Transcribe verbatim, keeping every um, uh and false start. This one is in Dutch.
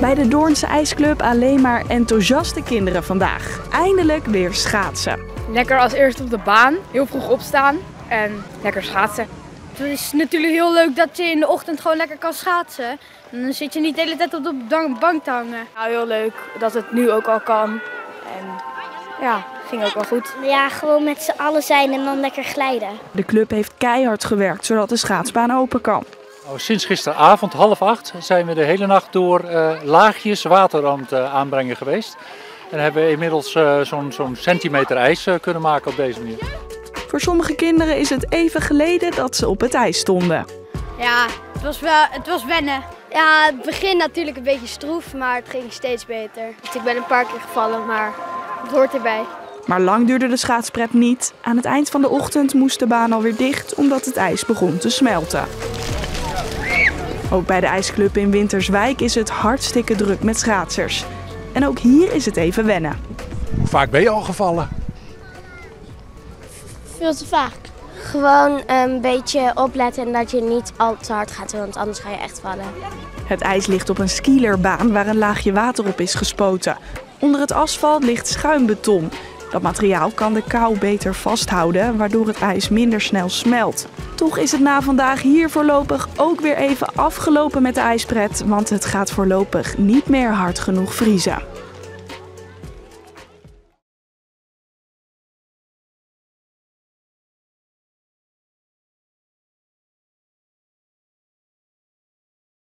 Bij de Doornse ijsclub alleen maar enthousiaste kinderen vandaag. Eindelijk weer schaatsen. Lekker als eerste op de baan, heel vroeg opstaan en lekker schaatsen. Het is natuurlijk heel leuk dat je in de ochtend gewoon lekker kan schaatsen. Dan zit je niet de hele tijd op de bank te hangen. Nou, heel leuk dat het nu ook al kan. En ja, ging ook wel goed. Ja, gewoon met z'n allen zijn en dan lekker glijden. De club heeft keihard gewerkt zodat de schaatsbaan open kan. Nou, sinds gisteravond half acht zijn we de hele nacht door uh, laagjes water aan het uh, aanbrengen geweest. En hebben we inmiddels uh, zo'n zo'n centimeter ijs uh, kunnen maken op deze manier. Voor sommige kinderen is het even geleden dat ze op het ijs stonden. Ja, het was, wel, het was wennen. Ja, het begin natuurlijk een beetje stroef, maar het ging steeds beter. Dus ik ben een paar keer gevallen, maar het hoort erbij. Maar lang duurde de schaatspret niet. Aan het eind van de ochtend moest de baan alweer dicht omdat het ijs begon te smelten. Ook bij de ijsclub in Winterswijk is het hartstikke druk met schaatsers. En ook hier is het even wennen. Hoe vaak ben je al gevallen? Veel te vaak. Gewoon een beetje opletten en dat je niet al te hard gaat, want anders ga je echt vallen. Het ijs ligt op een skierbaan waar een laagje water op is gespoten. Onder het asfalt ligt schuimbeton. Dat materiaal kan de kou beter vasthouden, waardoor het ijs minder snel smelt. Toch is het na vandaag hier voorlopig ook weer even afgelopen met de ijspret, want het gaat voorlopig niet meer hard genoeg vriezen.